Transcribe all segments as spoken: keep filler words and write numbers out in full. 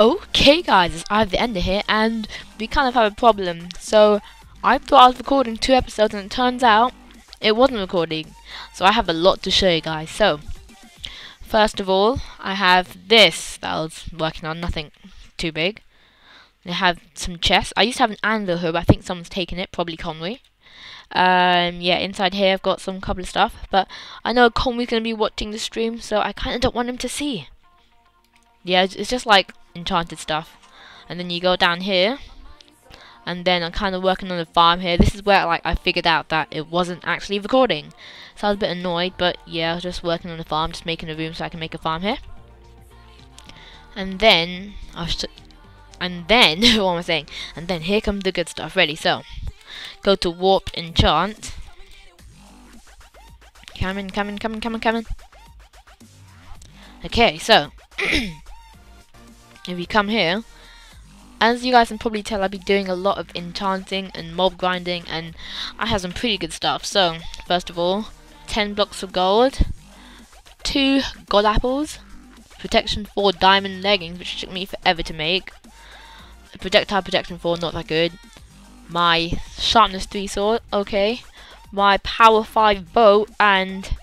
Okay guys, it's I the Ender here, and we kind of have a problem. So I thought I was recording two episodes and it turns out it wasn't recording. So I have a lot to show you guys. So first of all, I have this that I was working on, nothing too big. I have some chests. I used to have an anvil here, but I think someone's taken it, probably Conway. Um, yeah, inside here I've got some couple of stuff, but I know Conway's going to be watching the stream, so I kind of don't want him to see. Yeah, it's just like enchanted stuff. And then you go down here, and then I'm kind of working on the farm here. This is where like I figured out that it wasn't actually recording, so I was a bit annoyed, but yeah, I was just working on the farm, just making a room so I can make a farm here. And then I was and then what am I saying? And then here comes the good stuff. Ready? So go to warp enchant. Come in, come in, come in, come in, come in. Okay, so if you come here, as you guys can probably tell, I'll be doing a lot of enchanting and mob grinding, and I have some pretty good stuff. So first of all, ten blocks of gold, two god apples, protection four diamond leggings, which took me forever to make, projectile protection four, not that good, my sharpness three sword, okay, my power five bow, and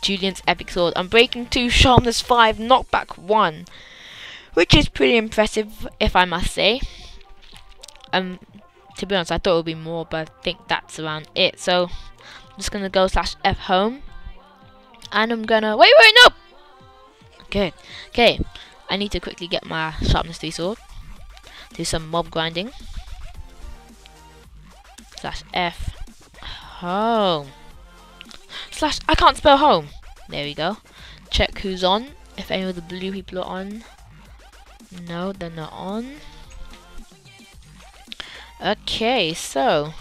Julian's epic sword. I'm breaking two, sharpness five, knockback one, which is pretty impressive, if I must say. Um, to be honest, I thought it would be more, but I think that's around it. So I'm just gonna go slash F home, and I'm gonna wait, wait, no. Good. Okay, I need to quickly get my sharpness three sword. Do some mob grinding. Slash F home. Slash, I can't spell home. There we go. Check who's on. If any of the blue people are on. No, they're not on. Okay, so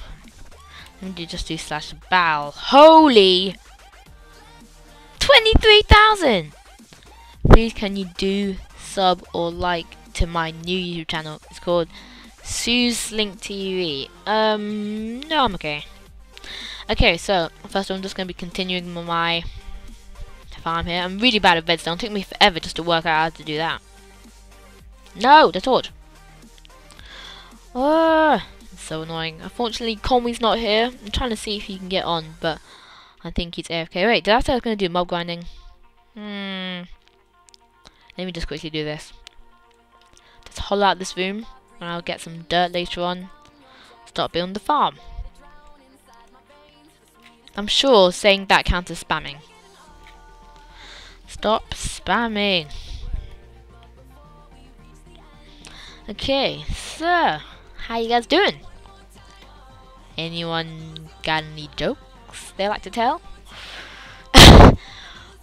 let me just do slash bow. Holy twenty-three thousand! Please, can you do sub or like to my new YouTube channel? It's called Sue's Link T V. Um, no, I'm okay. Okay, so first of all, I'm just going to be continuing my farm here. I'm really bad at redstone. It took me forever just to work out how to do that. No, the torch. Oh, it's so annoying. Unfortunately, Conway's not here. I'm trying to see if he can get on, but I think he's A F K. Wait, did I say I was going to do mob grinding? Hmm. Let me just quickly do this. Just hollow out this room, and I'll get some dirt later on. Start building the farm. I'm sure saying that counts as spamming. Stop spamming. Okay, so how you guys doing? Anyone got any jokes they like to tell?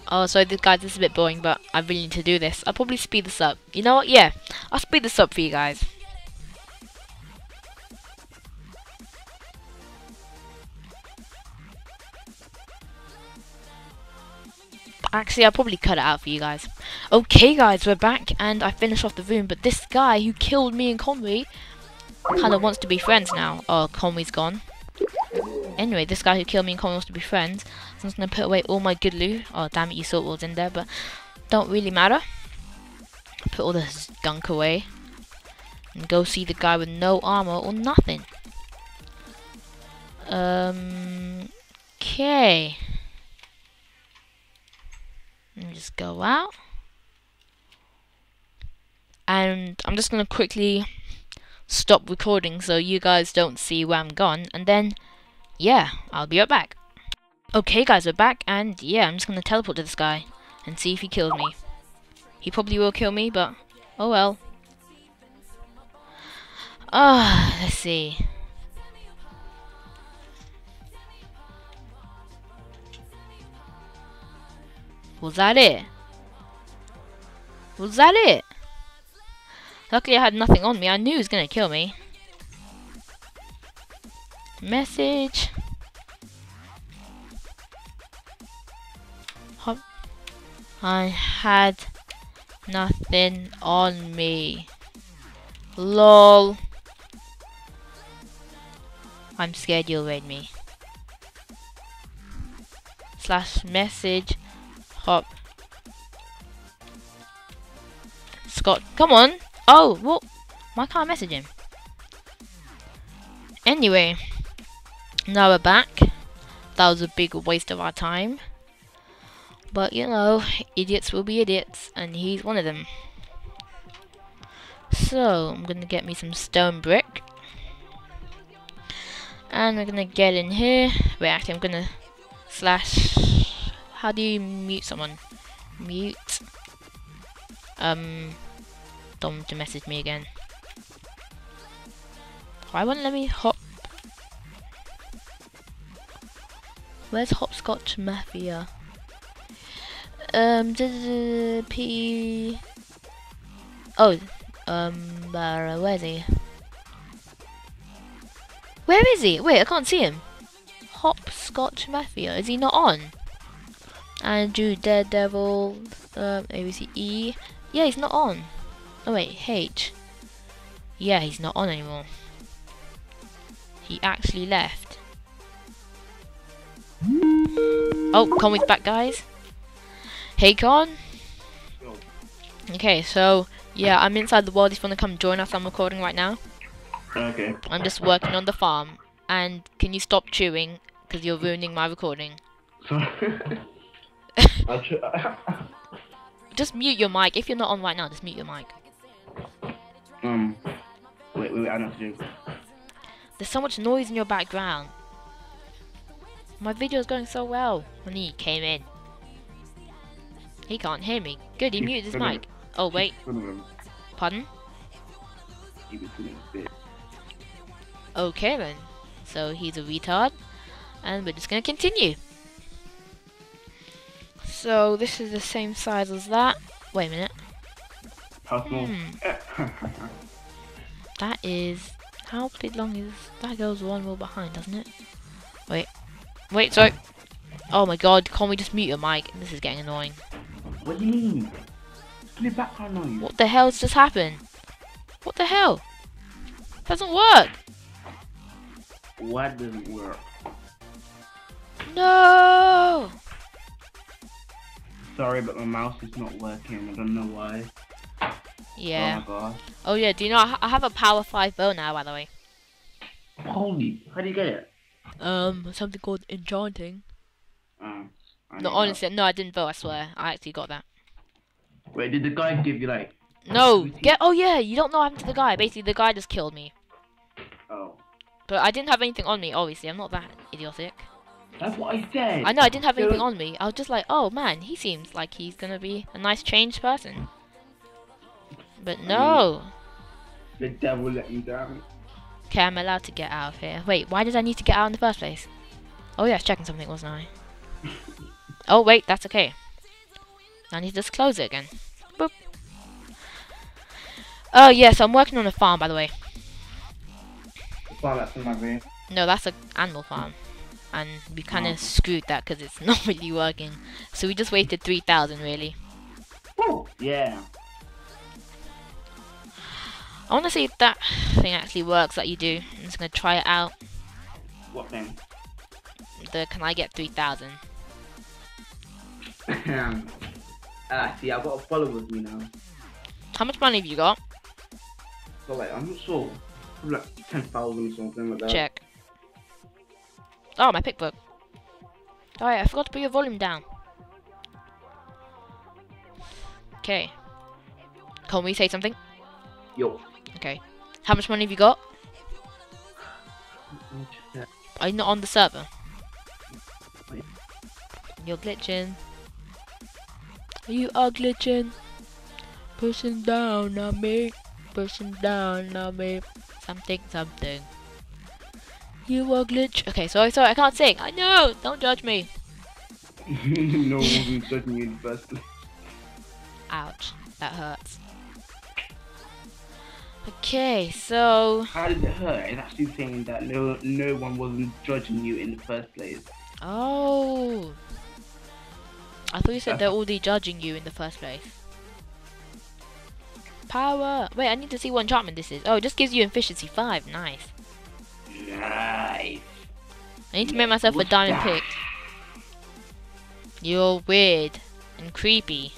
Oh, sorry guys, this is a bit boring, but I really need to do this. I'll probably speed this up. You know what? Yeah, I'll speed this up for you guys. Actually, I'll probably cut it out for you guys. Okay guys, we're back, and I finished off the room, but this guy who killed me and Conway kind of wants to be friends now. Oh, Conway's gone. Anyway, this guy who killed me and Conway wants to be friends, so I'm just going to put away all my good loot. Oh, damn it, you saw what was in there, but don't really matter. Put all this gunk away, and go see the guy with no armor or nothing. Um, okay. Let me just go out, and I'm just gonna quickly stop recording so you guys don't see where I'm gone, and then yeah, I'll be right back. Okay guys, we're back, and yeah, I'm just gonna teleport to this guy and see if he killed me. He probably will kill me, but oh well. Ah, oh, let's see. Was that it? Was that it? Luckily I had nothing on me. I knew he was gonna kill me. Message. Hop. I had nothing on me. Lol. I'm scared you'll raid me. Slash message. Hop. Scott, come on! Oh, well, why can't I message him? Anyway, now we're back. That was a big waste of our time. But, you know, idiots will be idiots, and he's one of them. So, I'm going to get me some stone brick. And we're going to get in here. Wait, actually, I'm going to slash... How do you mute someone? Mute. Um, Dom to message me again. Why won't let me hop? Where's Hopscotch Mafia? Um, P. Oh, um, uh, where's he? Where is he? Wait, I can't see him. Hopscotch Mafia, is he not on? Andrew Daredevil, um, A B C E. Yeah, he's not on. Oh wait, H. Yeah, he's not on anymore. He actually left. Oh, Conway's back, guys. Hey, Con. Okay, so yeah, I'm inside the world. If you want to come join us, I'm recording right now. Okay. I'm just working on the farm. And can you stop chewing? Because you're ruining my recording. Just mute your mic. If you're not on right now, just mute your mic. Um. Wait, wait, wait, I know what to do. There's so much noise in your background. My video is going so well. When he came in, he can't hear me. Good, he muted his mic. Oh wait. Pardon? Okay then. So he's a retard, and we're just gonna continue. So this is the same size as that. Wait a minute. How small? Hmm. That is. How big long is that? Goes one wall behind, doesn't it? Wait, wait, sorry. Oh my God! Can't we just mute your mic? This is getting annoying. What do you mean? Give me background noise. What the hell's just happened? What the hell? It doesn't work. What doesn't work? No. Sorry, but my mouse is not working. I don't know why. Yeah. Oh, my gosh. Oh yeah, do you know, I have a power five bow now, by the way. Holy, how do you get it? Um, something called enchanting. Oh, no, honestly, that. No, I didn't bow, I swear. I actually got that. Wait, did the guy give you, like... No, get... Oh yeah, you don't know what happened to the guy. Basically, the guy just killed me. Oh. But I didn't have anything on me, obviously. I'm not that idiotic. That's what I said. I know, I didn't have anything on me. I was just like, oh man, he seems like he's gonna be a nice changed person. But no! I mean, the devil let me down. Okay, I'm allowed to get out of here. Wait, why did I need to get out in the first place? Oh yeah, I was checking something, wasn't I? Oh wait, that's okay. I need to just close it again. Boop. Oh yeah, so I'm working on a farm, by the way. The farm that's in my room. No, that's an animal farm. And we kind of oh. screwed that because it's not really working. So we just wasted three thousand really. Woo! Yeah. I want to see if that thing actually works that you do. I'm just going to try it out. What thing? The can I get three thousand? Ah, see, I've got a follower with me now. How much money have you got? So, like, I'm not sure. Probably like ten thousand or something like that. Check. Oh, my pickbook. Alright, I forgot to put your volume down. Okay. Can we say something? Yo. Okay. How much money have you got? Are you not on the server? Wait. You're glitching. You are glitching. Pushing down on me. Pushing down on me. Something, something. You are glitch. Okay, sorry, sorry, I can't sing. I know. Don't judge me. No one was judging you in the first place. Ouch. That hurts. Okay, so... How did it hurt? It's actually saying that no no one wasn't judging you in the first place. Oh. I thought you said they're already judging you in the first place. Power. Wait, I need to see what enchantment this is. Oh, it just gives you efficiency five. Nice. Nice. I need to make myself What's a diamond pick. You're weird and creepy.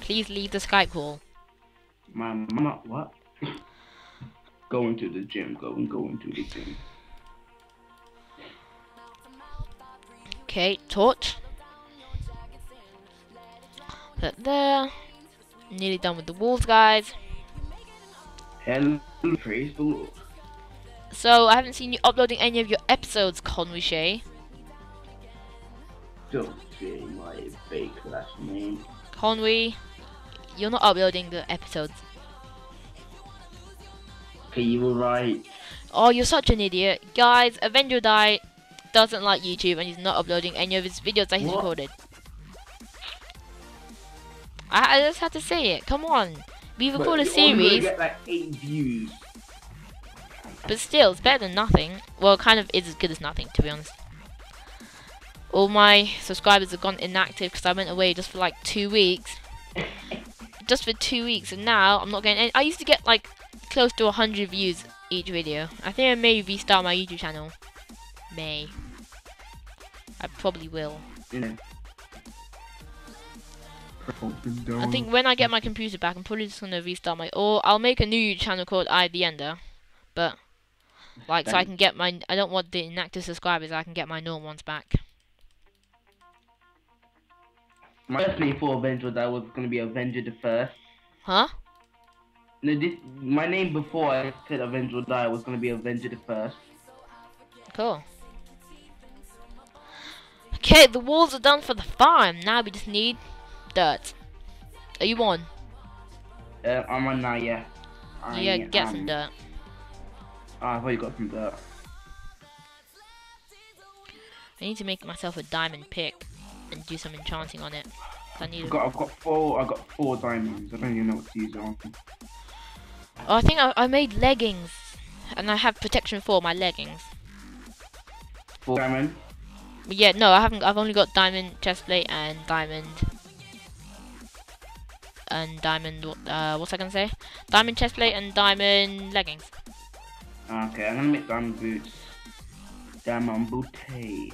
Please leave the Skype call. my mama, what? Going to the gym, going, going to the gym. Okay, torch. Put that there. Nearly done with the walls, guys. Hello, praise the Lord. So, I haven't seen you uploading any of your episodes, Conway Shay. Don't say my fake last name. Conway, you're not uploading the episodes. Okay, you were right. Oh, you're such an idiot. Guys, AvengerDie doesn't like YouTube and he's not uploading any of his videos that he's what? recorded. I, I just had to say it. Come on. We recorded a series. Get like eight views. But still, it's better than nothing. Well, it kind of is as good as nothing, to be honest. All my subscribers have gone inactive because I went away just for like two weeks. Just for two weeks, and now I'm not getting any. I used to get like close to one hundred views each video. I think I may restart my YouTube channel. May. I probably will. Yeah. I think when I get my computer back, I'm probably just going to restart my... Or I'll make a new YouTube channel called I the Ender. But, like, so I can get my... I don't want the inactive subscribers, I can get my normal ones back. My name for Avenger, that was going to be Avenger the first. Huh? No, this, my name before I said Avenger Die was going to be Avenger the first. Cool. Okay, the walls are done for the farm. Now we just need dirt. Are you on? Uh, I'm on now, yeah. I, yeah, get um, some dirt. Ah, I thought you got some dirt. I need to make myself a diamond pick and do some enchanting on it. I need I've, got, I've got four. I've got four diamonds. I don't even know what to use on. Oh, I think I, I made leggings, and I have protection for my leggings. Four diamond. Yeah, no, I haven't. I've only got diamond chestplate and diamond. And diamond. Uh, what's I gonna say? Diamond chestplate and diamond leggings. Okay, I'm gonna make diamond boots. Diamond booty.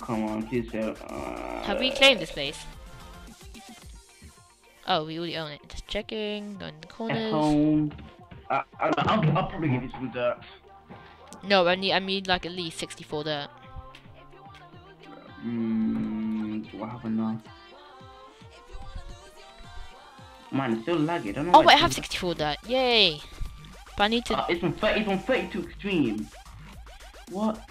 Come on, please don't. Uh, Have we claimed this place? Oh, we already own it. Just checking. Going in the corners. At home. Uh, I'll, I'll, I'll probably give you some dirt. No, I need. I need like at least sixty-four dirt. Hmm. Do I have enough? Man, it's still laggy. I don't know. Oh wait, I have sixty-four dirt. Yay! But I need to. Uh, it's on thirty. It's on thirty-two extreme. What?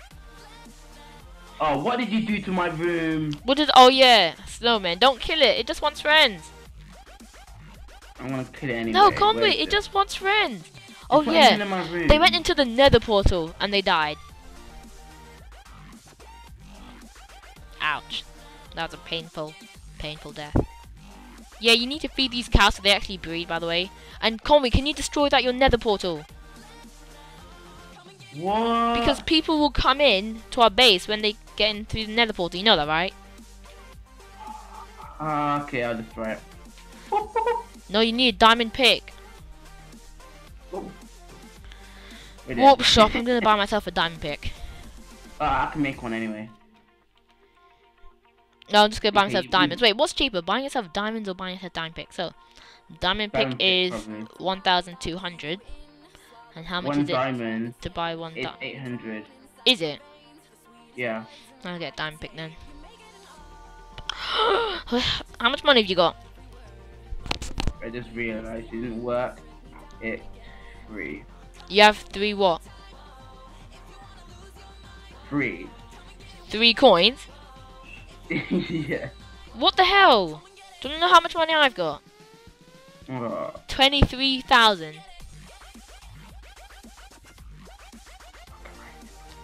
Oh, what did you do to my room? What did? Oh yeah, snowman. Don't kill it. It just wants friends. I'm gonna kill it anyway. No, Conway. It, it just wants friends. Oh yeah. They went into the Nether portal and they died. Ouch. That was a painful, painful death. Yeah, you need to feed these cows so they actually breed. By the way. And Conway, can you destroy that your Nether portal? What? Because people will come in to our base when they get in through the Nether portal. You know that, right? Ah, uh, okay, I'll just try it. No, you need a diamond pick. Warp shop. I'm gonna buy myself a diamond pick. Uh, I can make one anyway. No, I'm just gonna buy okay, myself diamonds. Wait, what's cheaper, buying yourself diamonds or buying yourself diamond pick? So, diamond, diamond pick, pick is probably. one thousand two hundred. And how much one is it to buy one diamond? Eight hundred. Is it? Yeah. I'll get a diamond pick then. How much money have you got? I just realised it didn't work. It's three. You have three what? Three. Three coins? Yeah. What the hell? Do you know how much money I've got? Uh. Twenty-three thousand.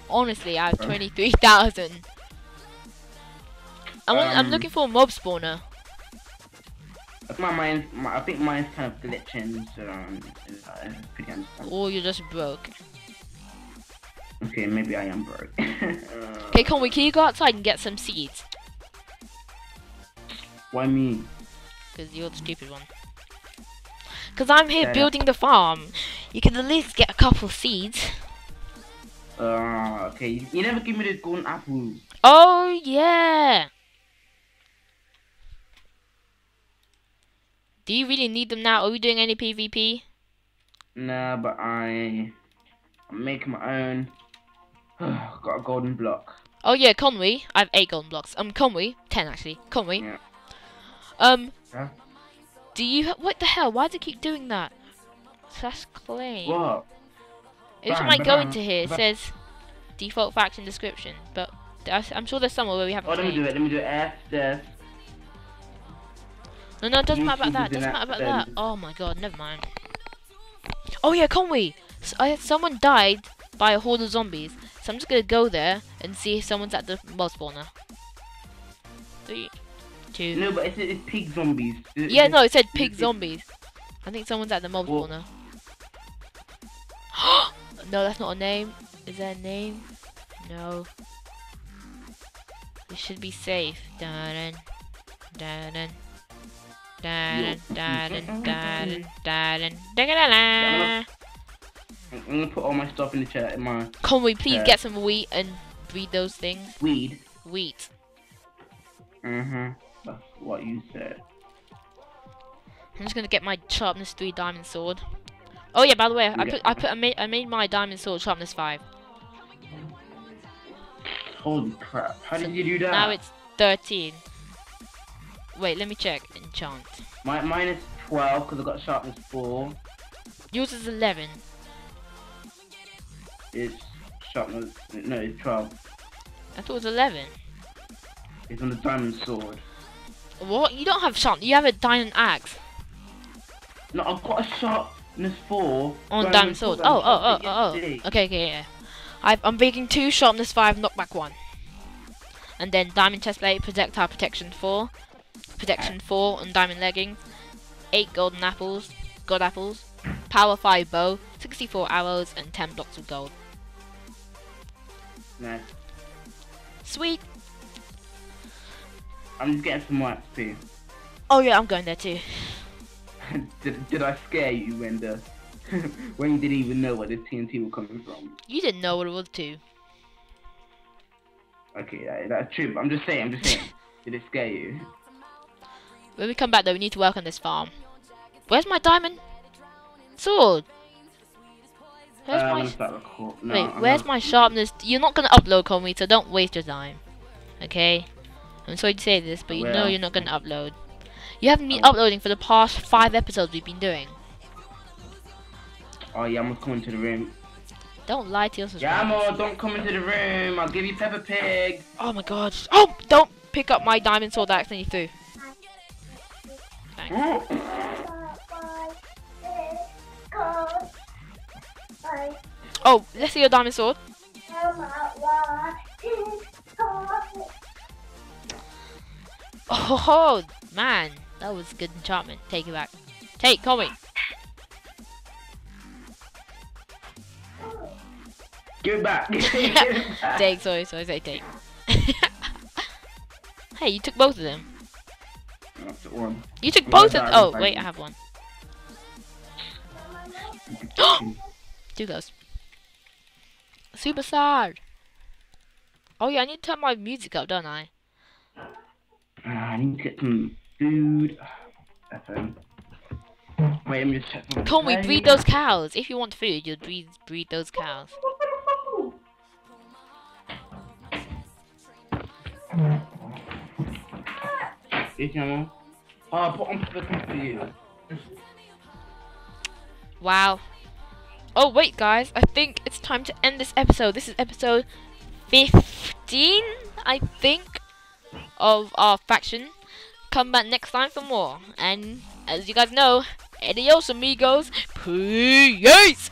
Honestly, I have twenty-three thousand. Um, I'm looking for a mob spawner. My mind, my, I think mine's kind of glitching, so um, it's, uh, it's pretty understandable. Or you're just broke. Okay, maybe I am broke. Okay, Conway, can you go outside and get some seeds? Why me? Because you're the stupid one. Because I'm here yeah, building yeah. the farm. You can at least get a couple seeds. Uh, okay, you never give me the golden apple. Oh, yeah. Do you really need them now? Are we doing any PvP? Nah, but I... I'm making my own. Got a golden block. Oh yeah, Conway. I have eight golden blocks. Um, Conway. Ten, actually. Conway. Yeah. Um... Huh? Do you... What the hell? Why do you keep doing that? Slash claim. What? It bam, might bam, go into here. It bam. says... Default facts in description. But... I'm sure there's somewhere where we haven't... Oh, let me do it. Let me do it after... No, no, it doesn't matter about that. Doesn't matter about that. Oh my god, never mind. Oh yeah, Conway. So, uh, someone died by a horde of zombies, so I'm just gonna go there and see if someone's at the mob spawner. Three, two. No, but it said it's pig zombies. It, yeah, it, no, it said pig it, zombies. I think someone's at the mob well. spawner. No, that's not a name. Is there a name? No. We should be safe. Dun dun dun. I'm gonna put all my stuff in the chat. In my Conway, please chat. Get some wheat and breed those things. Weed. Wheat. Mm-hmm. That's what you said. I'm just gonna get my sharpness three diamond sword. Oh yeah, by the way, you I put I put I made, I made my diamond sword sharpness five. Holy crap! How so did you do that? Now it's thirteen. Wait, let me check. Enchant. My, mine is twelve because I got sharpness four. Yours is eleven. It's sharpness. No, it's twelve. I thought it was eleven. It's on the diamond sword. What? You don't have sharpness. You have a diamond axe. No, I've got a sharpness four on diamond sword. Oh, oh, oh, oh, oh. Okay, okay, yeah. I've, I'm making two sharpness five, knockback one, and then diamond chestplate, projectile protection four. Protection four on diamond leggings, eight golden apples, god apples, power five bow, sixty-four arrows, and ten blocks of gold. Nice. Sweet. I'm just getting some more X P. Oh yeah, I'm going there too. did, did I scare you when the when you didn't even know where the T N T were coming from? You didn't know what it was too. Okay, that, that's true. But I'm just saying. I'm just saying. Did it scare you? When we come back though, we need to work on this farm. Where's my diamond sword? Where's uh, my no, Wait, I'm where's not... my sharpness? You're not gonna upload, Conway, so don't waste your time. Okay? I'm sorry to say this, but you Where? know you're not gonna upload. You haven't been oh. uploading for the past five episodes we've been doing. Oh yeah, I'm gonna come into the room. Don't lie to your subscribers. Yeah, more, don't come into the room. I'll give you Peppa Pig. Oh my god. Oh, don't pick up my diamond sword that I accidentally threw. Oh, let's see your diamond sword. Oh man, that was good enchantment. Take it back. Take, Conway. Give it back. Take, sorry, sorry, sorry, take. Hey, you took both of them. One. You took both of- oh wait, I have one. Two goes. Super sad. Oh yeah, I need to turn my music up, don't I? Uh, I need to get some food. F M. Wait, I'm just checking. Can we breed those cows? If you want food, you'll breed, breed those cows. Oh, put on the computer. Wow. Oh, wait, guys. I think it's time to end this episode. This is episode fifteen, I think, of our faction. Come back next time for more. And as you guys know, adios, amigos. Peace.